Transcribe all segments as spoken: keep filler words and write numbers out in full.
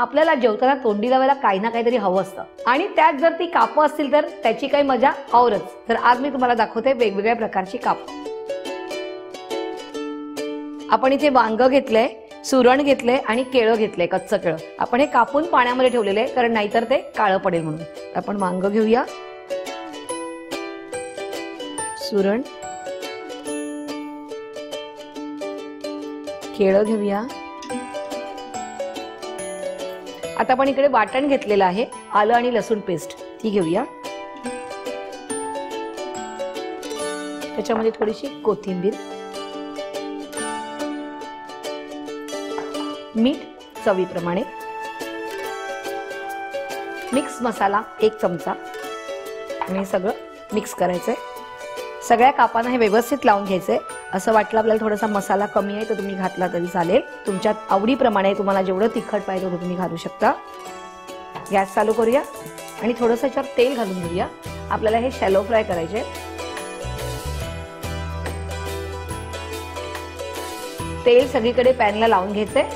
आपल्याला जेवताना तोंडी लावायला काही ना काहीतरी हवं असतं आणि त्यात जर ती कापं असतील तर त्याची काही मजा औरच। तर आज मी तुम्हाला दाखवते वेगवेगळ्या प्रकारची कापं। आपण इथे वांग घेतलंय, सुरण घेतलंय आणि केळं घेतलंय, कच्चं केळं। आपण हे कापून पाण्यामध्ये ठेवलेले आहे कारण नाहीतर ते काळं पडेल म्हणून। आपण वांग घेऊया, सुरण, केळं घेऊया। आता आपण इकडे वाटण घेतलेलं आहे, आलं आणि लसूण पेस्ट ती घेऊया, त्याच्यामध्ये थोडीशी कोथिंबीर, मीठ चवीप्रमाणे, मिक्स मसाला एक चमचा, आणि सगळं मिक्स करायचंय। सगळ्या कापांना हे व्यवस्थित लावून घ्यायचंय। असं वाटलं आपल्याला थोडासा मसाला कमी आहे तर तुम्ही घातला तरी चालेल, तुमच्या आवडीप्रमाणे। तुम्हाला जेवढं तिखट पाहिजे तेवढं तुम्ही घालू शकता। गॅस चालू करूया आणि थोडंसं याच्यावर तेल घालून घेऊया। आपल्याला हे शॅलो फ्राय करायचे। तेल सगळीकडे पॅनला लावून घ्यायचंय।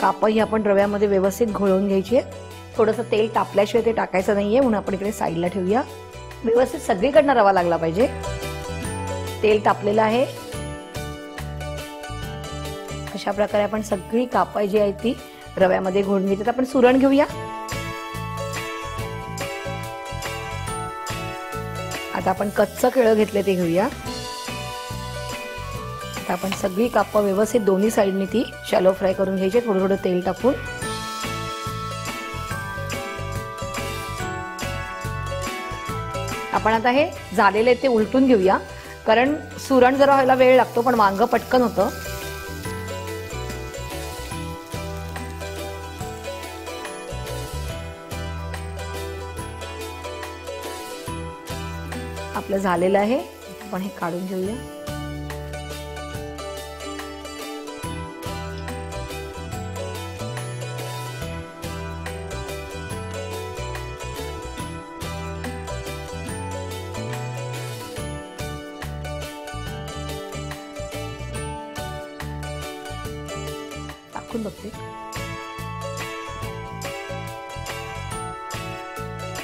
काप ही आपण रव्यामध्ये व्यवस्थित घोळवून घ्यायची आहे। थोडंसं तेल तापल्याशिवाय ते टाकायचं नाहीये म्हणून आपण इकडे साईडला ठेवूया। व्यवस्थित सगळीकडनं रवा लागला पाहिजे। तेल तापलेलं आहे। अशा प्रकारे आपण सगळी काप जी आहे ती रव्यामध्ये घोळून घेतली। आपण सुरण घेऊया। आता आपण कच्चं केळं घेतले ते घेऊया। आपण सगळी काप व्यवस्थित दोन्ही साइडनी ती शॅलो फ्राय करून घ्यायची, थोडं थोडं तेल टाकून। आपण आता हे झालेले ते उलटून घेऊया कारण सुरण जरा व्हायला वेळ लागतो पण वांग पटकन होतं। आपलं झालेलं आहे, आपण हे काढून घेऊया।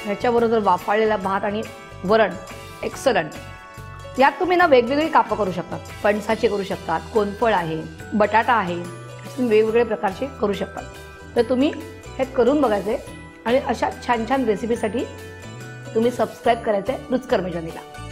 ह्याच्याबरोबर वाफाळलेला भात आणि वरण एक्सलंट। यात तुम्ही ना वेगवेगळी कापं करू शकता, फणसाचे करू शकता, कोनफळ आहे, बटाटा आहे, वेगवेगळे प्रकारचे करू शकता। तर तुम्ही हे करून बघायचे आणि अशा छान छान रेसिपीसाठी तुम्ही सबस्क्राईब करायचे रुचकर मेजवानीला।